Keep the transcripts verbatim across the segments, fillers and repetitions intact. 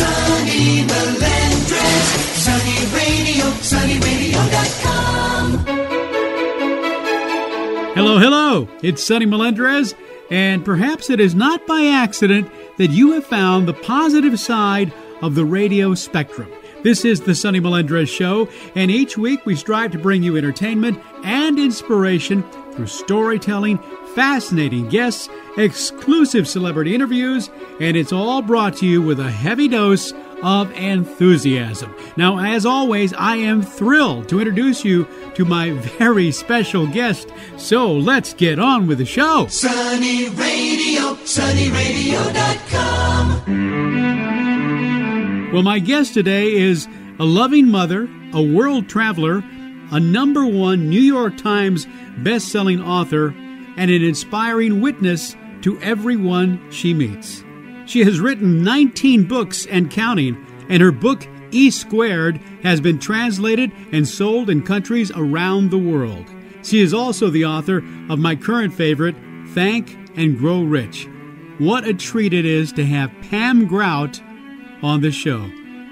Sonny Melendrez, Sonny Radio, Sonny Radio dot com. Hello, hello, it's Sonny Melendrez, and perhaps it is not by accident that you have found the positive side of the radio spectrum. This is the Sonny Melendrez Show, and each week we strive to bring you entertainment and inspiration through storytelling, fascinating guests, exclusive celebrity interviews, and it's all brought to you with a heavy dose of enthusiasm. Now, as always, I am thrilled to introduce you to my very special guest, so let's get on with the show. Sonny Radio, Sonny Radio dot com. Well, my guest today is a loving mother, a world traveler, a number one New York Times best-selling author, and an inspiring witness to everyone she meets. She has written nineteen books and counting, and her book, E-Squared, has been translated and sold in countries around the world. She is also the author of my current favorite, Thank and Grow Rich. What a treat it is to have Pam Grout on the show.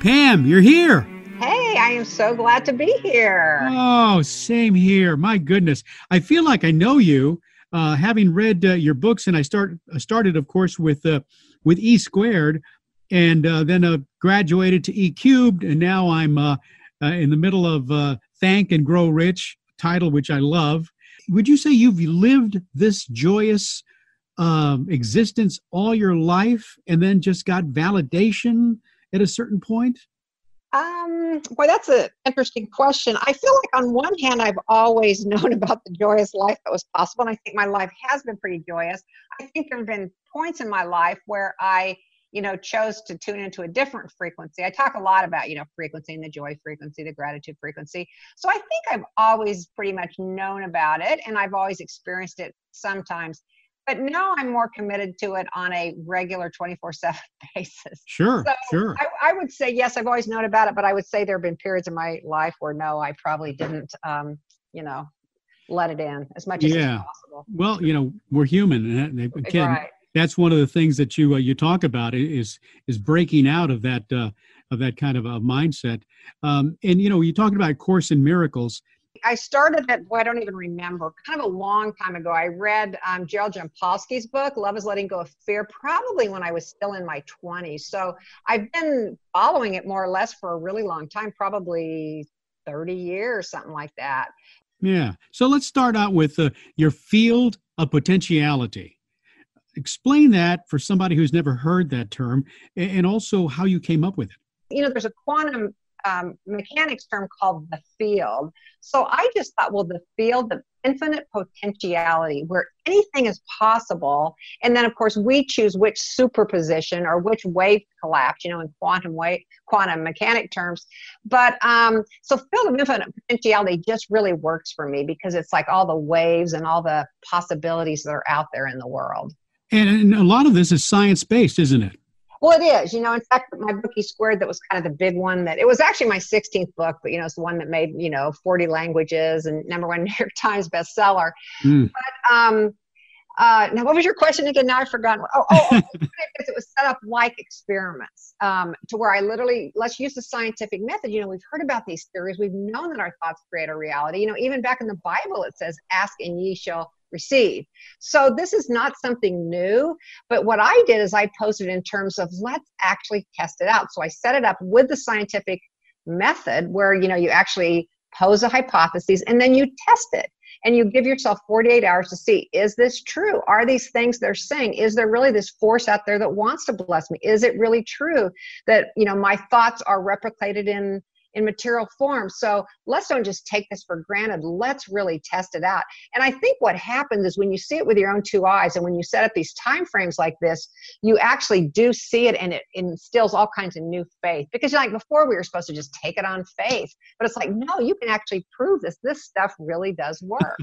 Pam, you're here! Hey, I am so glad to be here. Oh, same here. My goodness. I feel like I know you. Uh, having read uh, your books, and I start started, of course, with uh, with E Squared, and uh, then uh, graduated to E Cubed, and now I'm uh, uh, in the middle of uh, Thank and Grow Rich, a title which I love. Would you say you've lived this joyous um, existence all your life, and then just got validation at a certain point? Um, boy, that's an interesting question. I feel like on one hand, I've always known about the joyous life that was possible. And I think my life has been pretty joyous. I think there have been points in my life where I, you know, chose to tune into a different frequency. I talk a lot about, you know, frequency and the joy frequency, the gratitude frequency. So I think I've always pretty much known about it, and I've always experienced it sometimes. But now I'm more committed to it on a regular twenty-four seven basis. Sure, so sure. I, I would say, yes, I've always known about it, but I would say there have been periods in my life where, no, I probably didn't, um, you know, let it in as much as yeah. possible. Well, you know, we're human. And again, right. That's one of the things that you uh, you talk about is is breaking out of that, uh, of that kind of a mindset. Um, and, you know, you're talking about Course in Miracles. I started at, well, I don't even remember, kind of a long time ago. I read um, Gerald Jampolsky's book, Love is Letting Go of Fear, probably when I was still in my twenties. So I've been following it more or less for a really long time, probably thirty years, something like that. Yeah. So let's start out with uh, your field of potentiality. Explain that for somebody who's never heard that term, and also how you came up with it. You know, there's a quantum Um, mechanics term called the field. So I just thought, well, the field of infinite potentiality, where anything is possible. And then, of course, we choose which superposition or which wave collapse, you know, in quantum wave, quantum mechanic terms. But um, so field of infinite potentiality just really works for me, because it's like all the waves and all the possibilities that are out there in the world. And, and a lot of this is science-based, isn't it? Well, it is. You know, in fact, my book, E-Squared, that was kind of the big one that, it was actually my sixteenth book, but, you know, it's the one that made, you know, forty languages and number one New York Times bestseller. Mm. But um, uh, now, what was your question again? Now I've forgotten. Oh, oh, oh because it was set up like experiments um, to where I literally, let's use the scientific method. You know, we've heard about these theories. We've known that our thoughts create our reality. You know, even back in the Bible, it says, ask and ye shall receive. So this is not something new, but what I did is I posted in terms of let's actually test it out. So I set it up with the scientific method where, you know, you actually pose a hypothesis and then you test it and you give yourself forty-eight hours to see, is this true? Are these things they're saying? Is there really this force out there that wants to bless me? Is it really true that, you know, my thoughts are replicated in in material form? So let's don't just take this for granted. Let's really test it out. And I think what happens is when you see it with your own two eyes and when you set up these time frames like this, you actually do see it, and it instills all kinds of new faith, because like before we were supposed to just take it on faith, but it's like, no, you can actually prove this. This stuff really does work.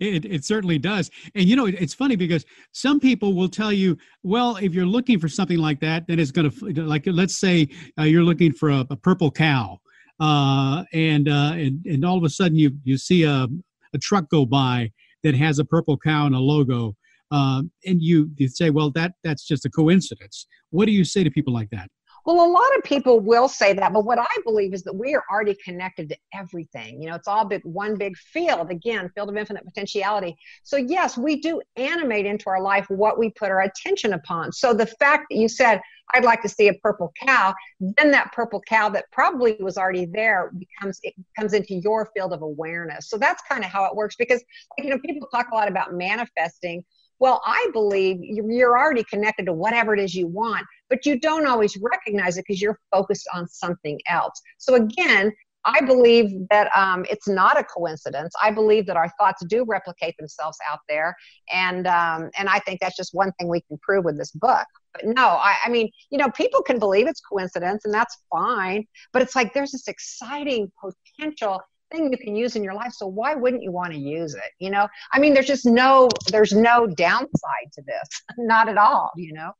It, it certainly does. And, you know, it, it's funny because some people will tell you, well, if you're looking for something like that, then it's going to, like, let's say uh, you're looking for a, a purple cow uh, and, uh, and and all of a sudden you, you see a, a truck go by that has a purple cow and a logo. Um, and you, you say, well, that that's just a coincidence. What do you say to people like that? Well, a lot of people will say that, but what I believe is that we are already connected to everything. You know, it's all big, one big field, again, field of infinite potentiality. So yes, we do animate into our life what we put our attention upon. So the fact that you said, I'd like to see a purple cow, then that purple cow that probably was already there becomes, it comes into your field of awareness. So that's kind of how it works, because, you know, people talk a lot about manifesting. Well, I believe you're already connected to whatever it is you want, but you don't always recognize it because you're focused on something else. So again, I believe that um, it's not a coincidence. I believe that our thoughts do replicate themselves out there. And um, and I think that's just one thing we can prove with this book. But no, I, I mean, you know, people can believe it's coincidence, and that's fine. But it's like there's this exciting potential thing you can use in your life, so why wouldn't you want to use it? You know, I mean, there's just no, there's no downside to this, not at all. You know.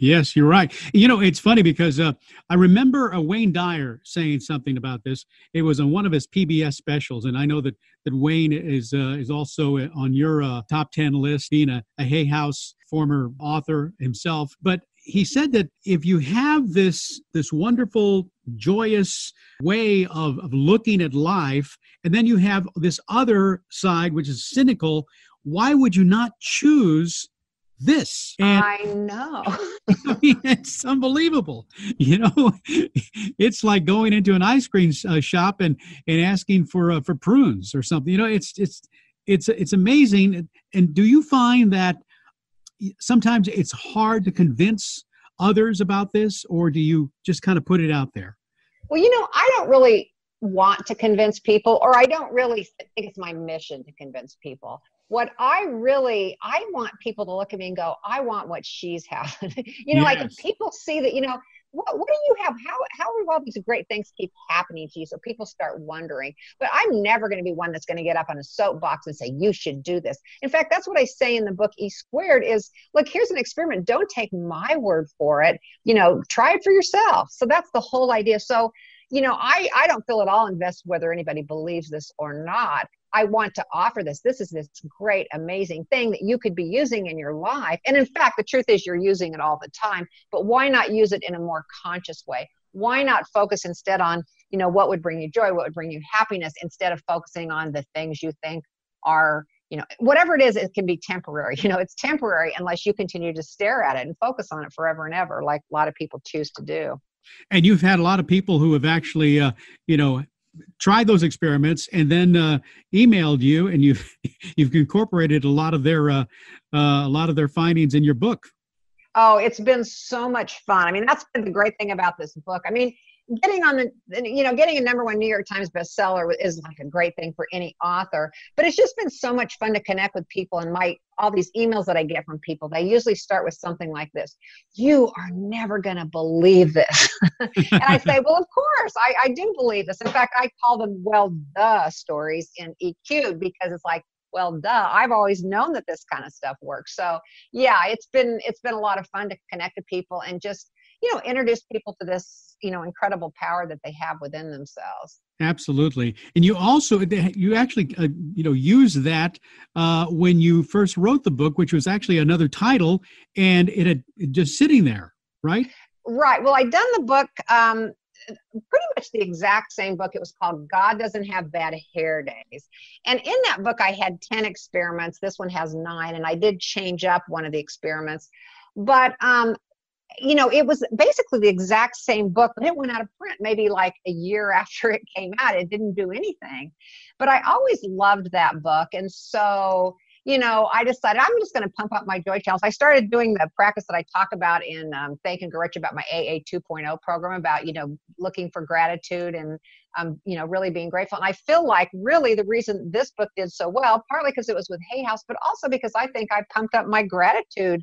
Yes, you're right. You know, it's funny because uh, I remember uh, Wayne Dyer saying something about this. It was on one of his P B S specials, and I know that that Wayne is uh, is also on your uh, top ten list, being a, a Hay House former author himself. But he said that if you have this this wonderful, joyous way of, of looking at life, and then you have this other side, which is cynical, why would you not choose this? And I know. I mean, it's unbelievable. You know, it's like going into an ice cream uh, shop and, and asking for uh, for prunes or something. You know, it's it's it's it's amazing. And do you find that sometimes it's hard to convince others about this, or do you just kind of put it out there? Well, you know, I don't really want to convince people, or I don't really think it's my mission to convince people. What I really, I want people to look at me and go, I want what she's having. You know, yes. Like if people see that, you know, What, what do you have? How how do all these great things keep happening to you? So people start wondering. But I'm never going to be one that's going to get up on a soapbox and say, you should do this. In fact, that's what I say in the book, E-Squared, is, look, here's an experiment. Don't take my word for it. You know, try it for yourself. So that's the whole idea. So, you know, I, I don't feel at all invested whether anybody believes this or not. I want to offer this. This is this great, amazing thing that you could be using in your life. And in fact, the truth is you're using it all the time, but why not use it in a more conscious way? Why not focus instead on, you know, what would bring you joy, what would bring you happiness, instead of focusing on the things you think are, you know, whatever it is, it can be temporary. You know, it's temporary unless you continue to stare at it and focus on it forever and ever, like a lot of people choose to do. And you've had a lot of people who have actually, uh, you know, tried those experiments and then uh, emailed you, and you've you've incorporated a lot of their uh, uh, a lot of their findings in your book. Oh, it's been so much fun. I mean, that's been the great thing about this book. I mean, getting on the you know getting a number one New York Times bestseller is like a great thing for any author. But it's just been so much fun to connect with people, and my all these emails that I get from people, they usually start with something like this: "You are never going to believe this." And I say, well, of course, I, I do believe this. In fact, I call them well duh stories in E-Cubed, because it's like, well, duh, I've always known that this kind of stuff works. So yeah, it's been it's been a lot of fun to connect with people and just, you know, introduce people to this, you know, incredible power that they have within themselves. Absolutely. And you also, you actually, uh, you know, use that uh, when you first wrote the book, which was actually another title, and it had just sitting there, right? Right. Well, I'd done the book, um, pretty much the exact same book. It was called God Doesn't Have Bad Hair Days. And in that book, I had ten experiments. This one has nine, and I did change up one of the experiments. But, um, you know, it was basically the exact same book, but it went out of print maybe like a year after it came out. It didn't do anything. But I always loved that book. And so, you know, I decided I'm just going to pump up my joy channels. I started doing the practice that I talk about in um, Thank and Grow Rich, about my A A two point oh program, about, you know, looking for gratitude and, um, you know, really being grateful. And I feel like really the reason this book did so well, partly because it was with Hay House, but also because I think I pumped up my gratitude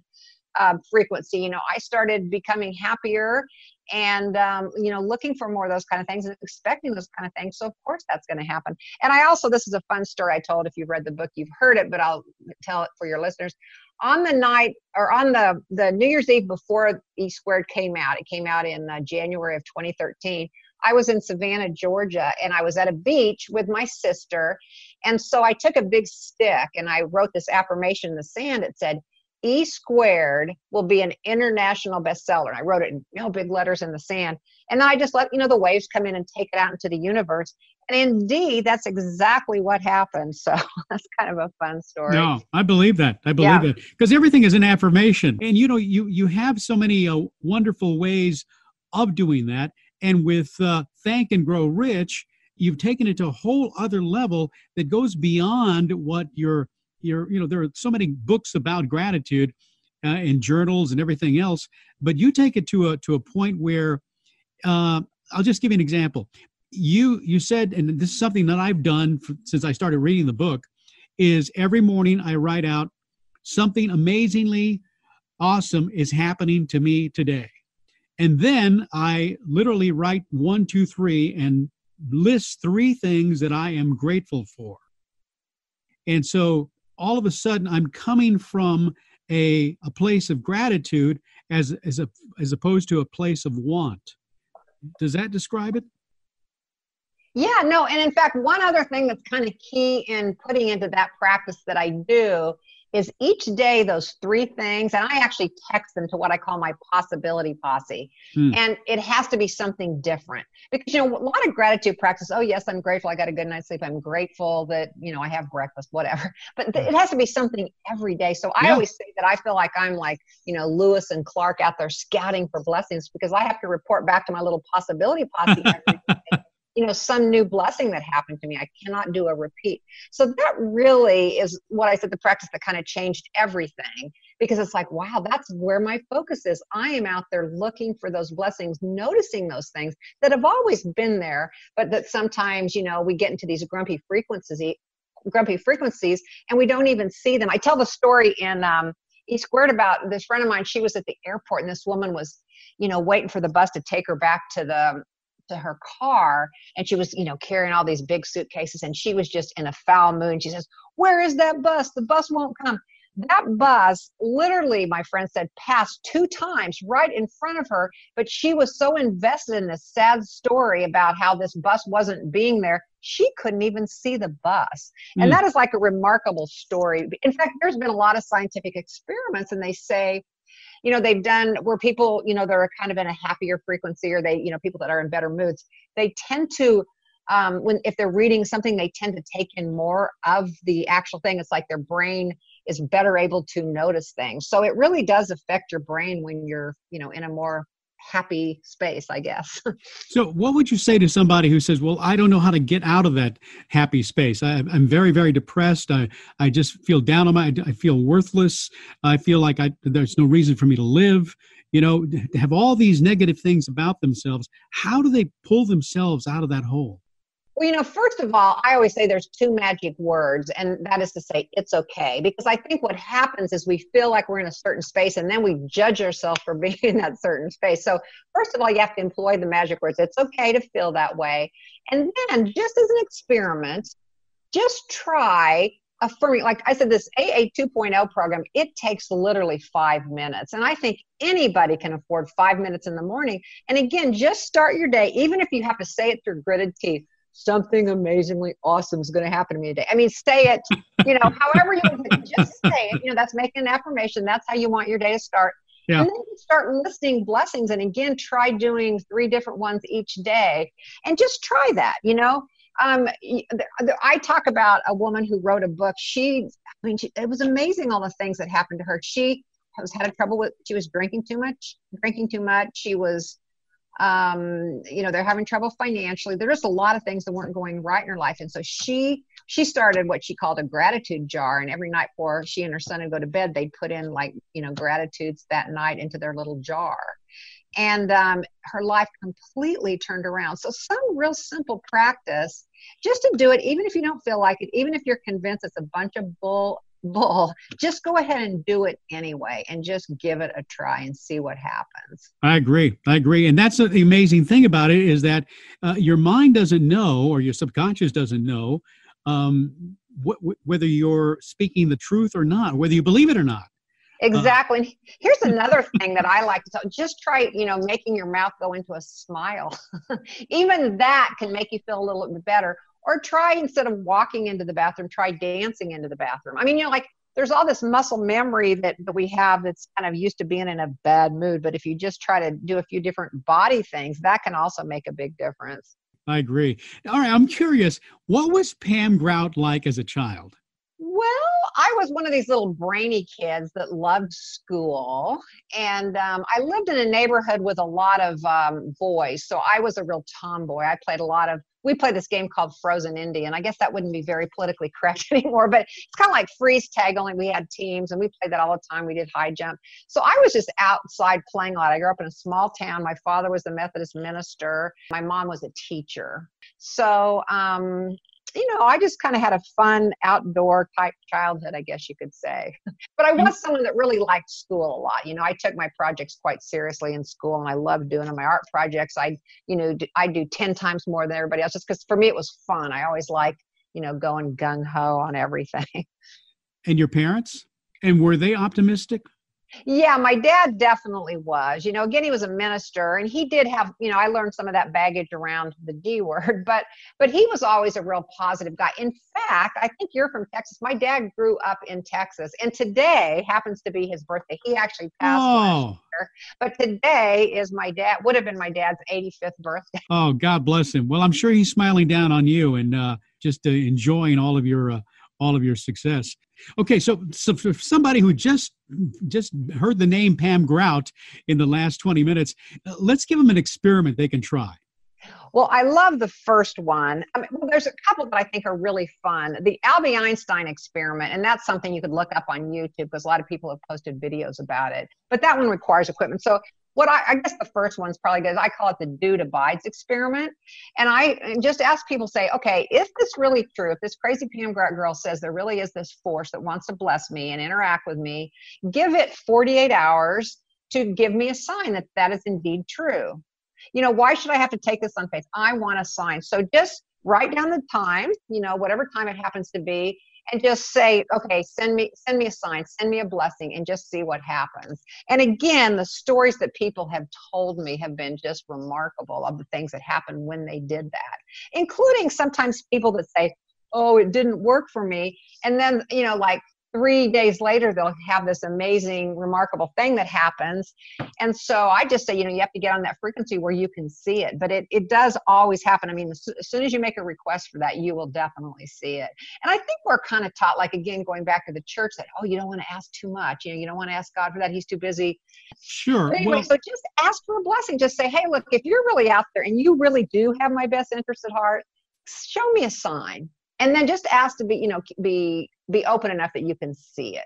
Uh, frequency. You know, I started becoming happier and, um, you know, looking for more of those kind of things and expecting those kind of things. So of course that's going to happen. And I also, this is a fun story I told. If you've read the book, you've heard it, but I'll tell it for your listeners. On the night or on the, the New Year's Eve before E-Squared came out, it came out in uh, January of twenty thirteen. I was in Savannah, Georgia, and I was at a beach with my sister. And so I took a big stick and I wrote this affirmation in the sand. It said, E-Squared will be an international bestseller. And I wrote it in real big letters in the sand. And I just let, you know, the waves come in and take it out into the universe. And indeed, that's exactly what happened. So that's kind of a fun story. No, I believe that. I believe yeah. it. Because everything is an affirmation. And, you know, you, you have so many uh, wonderful ways of doing that. And with uh, Thank and Grow Rich, you've taken it to a whole other level that goes beyond what your You're, you know, there are so many books about gratitude uh, and journals and everything else, but you take it to a to a point where uh, I'll just give you an example. You you said, and this is something that I've done for, since I started reading the book, is every morning I write out something amazingly awesome is happening to me today, and then I literally write one, two, three, and list three things that I am grateful for, and so. All of a sudden, I'm coming from a a place of gratitude as as a as opposed to a place of want. Does that describe it? Yeah, no. And in fact, one other thing that's kind of key in putting into that practice that I do is each day those three things, and I actually text them to what I call my possibility posse. Hmm. And it has to be something different. Because, you know, a lot of gratitude practice, oh, yes, I'm grateful I got a good night's sleep. I'm grateful that, you know, I have breakfast, whatever. But th- it has to be something every day. So I yeah. always say that I feel like I'm like, you know, Lewis and Clark out there scouting for blessings because I have to report back to my little possibility posse every day. You know, some new blessing that happened to me. I cannot do a repeat. So that really is what I said, the practice that kind of changed everything because it's like, wow, that's where my focus is. I am out there looking for those blessings, noticing those things that have always been there, but that sometimes, you know, we get into these grumpy frequencies, grumpy frequencies, and we don't even see them. I tell the story in, um, E-Squared about this friend of mine. She was at the airport and this woman was, you know, waiting for the bus to take her back to the, to her car, and she was, you know, carrying all these big suitcases, and she was just in a foul mood. She says, "Where is that bus? The bus won't come." That bus, literally, my friend said, passed two times right in front of her, but she was so invested in this sad story about how this bus wasn't being there, she couldn't even see the bus. Mm. And that is like a remarkable story. In fact, there's been a lot of scientific experiments, and they say, you know, they've done where people, you know, they're kind of in a happier frequency or they, you know, people that are in better moods, they tend to, um, when, if they're reading something, they tend to take in more of the actual thing. It's like their brain is better able to notice things. So it really does affect your brain when you're, you know, in a more happy space, I guess. So what would you say to somebody who says, well, I don't know how to get out of that happy space. I, I'm very, very depressed. I, I just feel down on my, I feel worthless. I feel like I, there's no reason for me to live, you know, to have all these negative things about themselves. How do they pull themselves out of that hole? Well, you know, first of all, I always say there's two magic words, and that is to say it's okay, because I think what happens is we feel like we're in a certain space, and then we judge ourselves for being in that certain space. So first of all, you have to employ the magic words. It's okay to feel that way. And then just as an experiment, just try affirming. Like I said, this A A two point oh program, it takes literally five minutes. And I think anybody can afford five minutes in the morning. And again, just start your day, even if you have to say it through gritted teeth. Something amazingly awesome is going to happen to me today. I mean, say it, you know, however you want to, just say it, you know, that's making an affirmation. That's how you want your day to start. Yeah. And then you start listing blessings. And again, try doing three different ones each day and just try that, you know. Um, I talk about a woman who wrote a book. She, I mean, she, it was amazing all the things that happened to her. She was had trouble with, she was drinking too much, drinking too much. She was Um, you know, they're having trouble financially. There's just a lot of things that weren't going right in her life. And so she, she started what she called a gratitude jar. And every night before she and her son would go to bed, they'd put in like, you know, gratitudes that night into their little jar. And um, her life completely turned around. So some real simple practice just to do it, even if you don't feel like it, even if you're convinced it's a bunch of bull, bull, just go ahead and do it anyway and just give it a try and see what happens. I agree. I agree. And that's the amazing thing about it is that uh, your mind doesn't know or your subconscious doesn't know um, wh- wh- whether you're speaking the truth or not, whether you believe it or not. Exactly. And here's another thing that I like to tell. Just try, you know, making your mouth go into a smile. Even that can make you feel a little bit better. Or try, instead of walking into the bathroom, try dancing into the bathroom. I mean, you know, like there's all this muscle memory that, that we have that's kind of used to being in a bad mood. But if you just try to do a few different body things, that can also make a big difference. I agree. All right. I'm curious, what was Pam Grout like as a child? Well, I was one of these little brainy kids that loved school. And um, I lived in a neighborhood with a lot of um, boys. So I was a real tomboy. I played a lot of, we played this game called Frozen Indian. I guess that wouldn't be very politically correct anymore, but it's kind of like freeze tag, only we had teams and we played that all the time. We did high jump. So I was just outside playing a lot. I grew up in a small town. My father was the Methodist minister. My mom was a teacher. So, um, you know, I just kind of had a fun outdoor type childhood, I guess you could say. But I was someone that really liked school a lot. You know, I took my projects quite seriously in school, and I loved doing them. My art projects, I, you know, I do ten times more than everybody else, just because for me it was fun. I always liked, you know, going gung-ho on everything. And your parents? And were they optimistic? Yeah, my dad definitely was. You know, again, he was a minister, and he did have, you know, I learned some of that baggage around the D word, but but he was always a real positive guy. In fact, I think you're from Texas. My dad grew up in Texas, and today happens to be his birthday. He actually passed oh. last year, but today is my dad, would have been my dad's eighty-fifth birthday. Oh, God bless him. Well, I'm sure he's smiling down on you and uh, just uh, enjoying all of your uh, all of your success. Okay, so, so for somebody who just just heard the name Pam Grout in the last twenty minutes, let's give them an experiment they can try. Well, I love the first one. I mean, well, there's a couple that I think are really fun. The Albie Einstein experiment, and that's something you could look up on YouTube because a lot of people have posted videos about it. But that one requires equipment. So what I, I guess the first one's probably good. I call it the Dude Abides experiment. And I just ask people, say, okay, is this really true? If this crazy Pam Grout girl says there really is this force that wants to bless me and interact with me, give it forty-eight hours to give me a sign that that is indeed true. You know, why should I have to take this on faith? I want a sign. So just write down the time, you know, whatever time it happens to be, and just say, okay, send me send me a sign, send me a blessing, and just see what happens. And again, the stories that people have told me have been just remarkable of the things that happened when they did that, including sometimes people that say, oh, it didn't work for me. And then, you know, like three days later, they'll have this amazing, remarkable thing that happens. And so I just say, you know, you have to get on that frequency where you can see it. But it, it does always happen. I mean, as soon as you make a request for that, you will definitely see it. And I think we're kind of taught, like, again, going back to the church, that, oh, you don't want to ask too much. You know, you don't want to ask God for that. He's too busy. Sure. But anyway, well, so just ask for a blessing. Just say, hey, look, if you're really out there and you really do have my best interest at heart, show me a sign. And then just ask to be, you know, be be open enough that you can see it.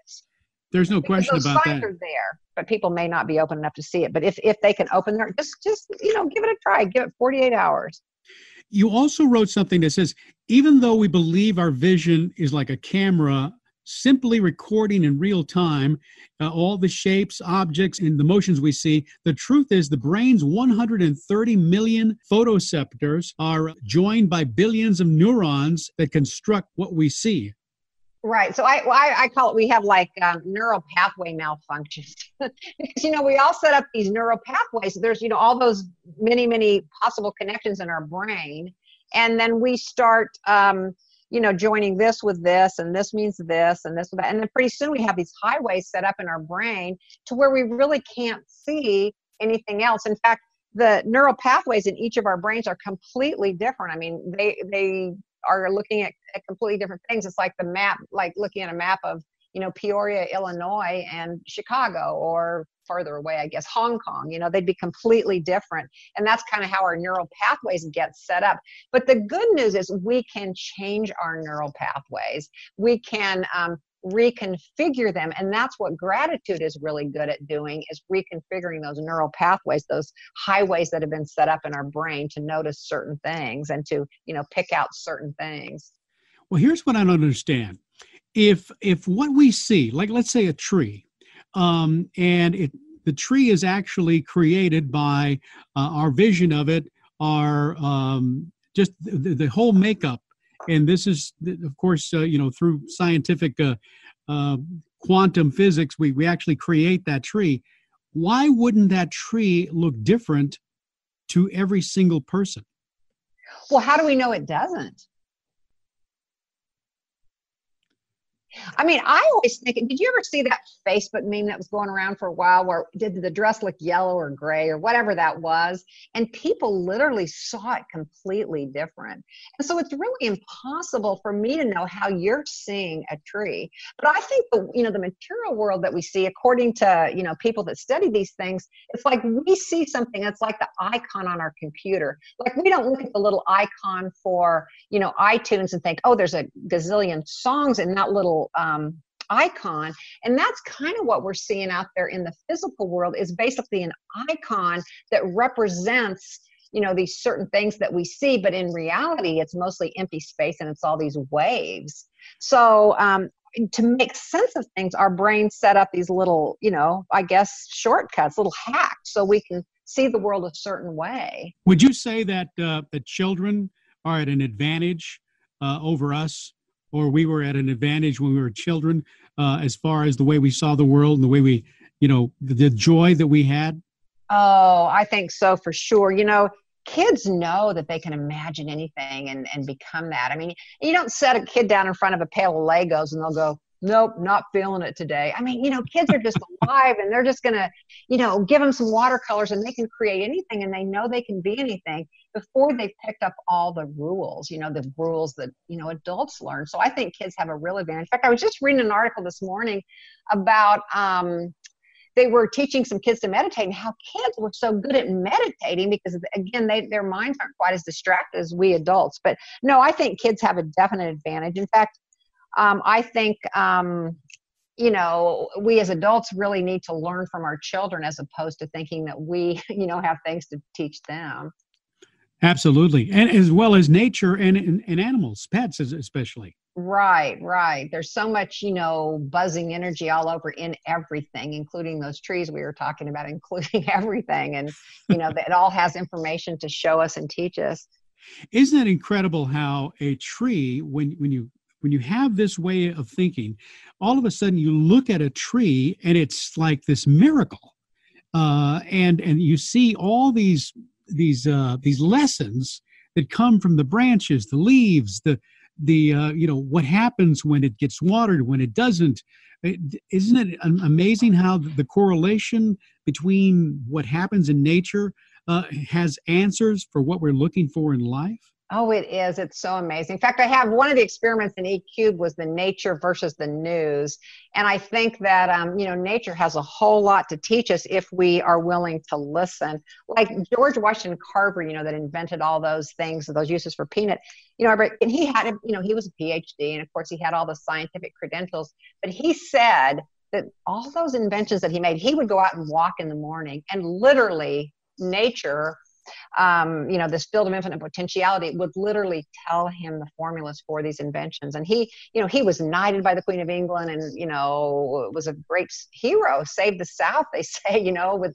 There's no question about that. Those signs are there, but people may not be open enough to see it. But if if they can open their, just just you know, give it a try. Give it forty-eight hours. You also wrote something that says, even though we believe our vision is like a camera, simply recording in real time uh, all the shapes, objects, and the motions we see, the truth is the brain's one hundred thirty million photoreceptors are joined by billions of neurons that construct what we see. Right. So I I, I call it, we have like um, neural pathway malfunctions. Because, you know, we all set up these neural pathways. There's, you know, all those many, many possible connections in our brain. And then we start... Um, you know, joining this with this, and this means this, and this with that. And then pretty soon we have these highways set up in our brain to where we really can't see anything else. In fact, the neural pathways in each of our brains are completely different. I mean, they they are looking at, at completely different things. It's like the map, like looking at a map of, you know, Peoria, Illinois, and Chicago, or further away, I guess, Hong Kong. You know, they'd be completely different. And that's kind of how our neural pathways get set up. But the good news is we can change our neural pathways. We can um, reconfigure them. And that's what gratitude is really good at doing, is reconfiguring those neural pathways, those highways that have been set up in our brain to notice certain things and to, you know, pick out certain things. Well, here's what I don't understand. If if what we see, like let's say a tree, um, and it, the tree is actually created by uh, our vision of it, our um, just the, the whole makeup, and this is, of course, uh, you know, through scientific uh, uh, quantum physics, we, we actually create that tree. Why wouldn't that tree look different to every single person? Well, how do we know it doesn't? I mean, I always think, did you ever see that Facebook meme that was going around for a while where did the dress look yellow or gray or whatever that was? And people literally saw it completely different. And so it's really impossible for me to know how you're seeing a tree. But I think, the, you know, the material world that we see, according to, you know, people that study these things, it's like we see something that's like the icon on our computer. Like we don't look at the little icon for, you know, iTunes and think, oh, there's a gazillion songs in that little um, icon. And that's kind of what we're seeing out there in the physical world, is basically an icon that represents, you know, these certain things that we see, but in reality, it's mostly empty space and it's all these waves. So um, to make sense of things, our brain set up these little, you know, I guess, shortcuts, little hacks, so we can see the world a certain way. Would you say that uh, the children are at an advantage uh, over us, or we were at an advantage when we were children uh, as far as the way we saw the world and the way we, you know, the, the joy that we had? Oh, I think so, for sure. You know, kids know that they can imagine anything and, and become that. I mean, you don't set a kid down in front of a pail of Legos and they'll go, nope, not feeling it today. I mean, you know, kids are just alive, and they're just going to, you know, give them some watercolors and they can create anything, and they know they can be anything before they picked up all the rules, you know, the rules that, you know, adults learn. So I think kids have a real advantage. In fact, I was just reading an article this morning about, um, they were teaching some kids to meditate, and how kids were so good at meditating because, again, they, their minds aren't quite as distracted as we adults. But no, I think kids have a definite advantage. In fact, um, I think, um, you know, we as adults really need to learn from our children as opposed to thinking that we, you know, have things to teach them. Absolutely. And as well as nature and, and, and animals, pets especially. Right, right. There's so much, you know, buzzing energy all over in everything, including those trees we were talking about, including everything. And, you know, it all has information to show us and teach us. Isn't it incredible how a tree, when, when you when you have this way of thinking, all of a sudden you look at a tree and it's like this miracle. Uh, and, and you see all these these uh, these lessons that come from the branches, the leaves, the the uh, you know, what happens when it gets watered, when it doesn't. It, isn't it amazing how the correlation between what happens in nature uh, has answers for what we're looking for in life? Oh, it is. It's so amazing. In fact, I have one of the experiments in E-Cubed was the nature versus the news. And I think that, um, you know, nature has a whole lot to teach us if we are willing to listen. Like George Washington Carver, you know, that invented all those things, those uses for peanut, you know, and he had, you know, he was a P H D, and of course he had all the scientific credentials, but he said that all those inventions that he made, he would go out and walk in the morning, and literally nature, Um, you know, this field of infinite potentiality would literally tell him the formulas for these inventions. And he, you know, he was knighted by the Queen of England, and, you know, was a great hero, saved the South, they say, you know, with,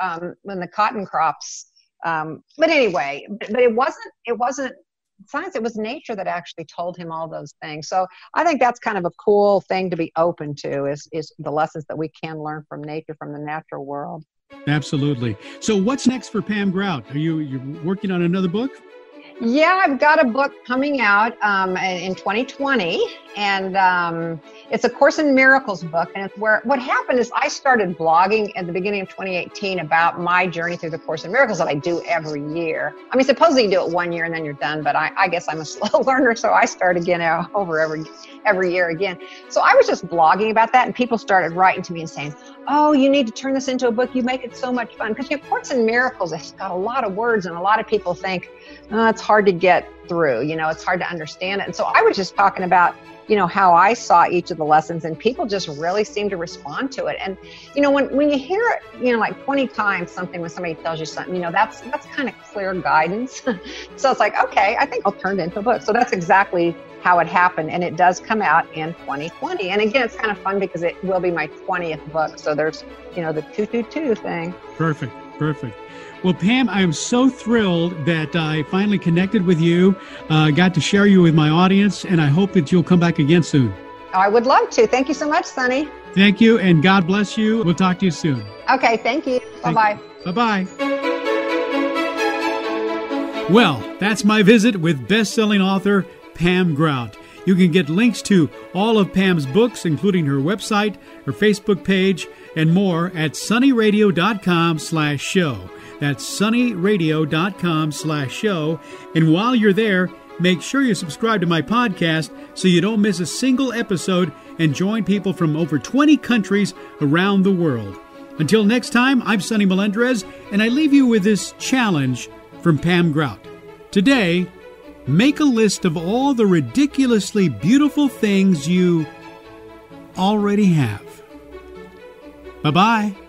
um, when the cotton crops, um, but anyway, but, but it wasn't, it wasn't science, it was nature that actually told him all those things. So I think that's kind of a cool thing to be open to, is, is the lessons that we can learn from nature, from the natural world. Absolutely. So what's next for Pam Grout? Are you you're working on another book? Yeah, I've got a book coming out um, in twenty twenty, and um, it's a Course in Miracles book. And it's where what happened is I started blogging at the beginning of twenty eighteen about my journey through the Course in Miracles that I do every year. I mean, supposedly you do it one year and then you're done, but I, I guess I'm a slow learner, so I start again over every every year again. So I was just blogging about that, and people started writing to me and saying, "Oh, you need to turn this into a book. You make it so much fun." Because you know, Course in Miracles has got a lot of words, and a lot of people think, "Oh, it's hard to get through, you know, it's hard to understand it." And so I was just talking about, you know, how I saw each of the lessons, and people just really seem to respond to it. And, you know, when, when you hear it, you know, like twenty times something, when somebody tells you something, you know, that's, that's kind of clear guidance. So it's like, okay, I think I'll turn it into a book. So that's exactly how it happened. And it does come out in twenty twenty. And again, it's kind of fun because it will be my twentieth book. So there's, you know, the two, two, two thing. Perfect. Perfect. Well, Pam, I'm so thrilled that I finally connected with you, uh, got to share you with my audience, and I hope that you'll come back again soon. I would love to. Thank you so much, Sonny. Thank you, and God bless you. We'll talk to you soon. Okay, thank you. Bye-bye. Bye-bye. Well, that's my visit with best-selling author Pam Grout. You can get links to all of Pam's books, including her website, her Facebook page, and more at Sonny Radio dot com slash show. That's Sonny Radio dot com slash show. And while you're there, make sure you subscribe to my podcast so you don't miss a single episode and join people from over twenty countries around the world. Until next time, I'm Sonny Melendrez, and I leave you with this challenge from Pam Grout. Today, make a list of all the ridiculously beautiful things you already have. Bye-bye.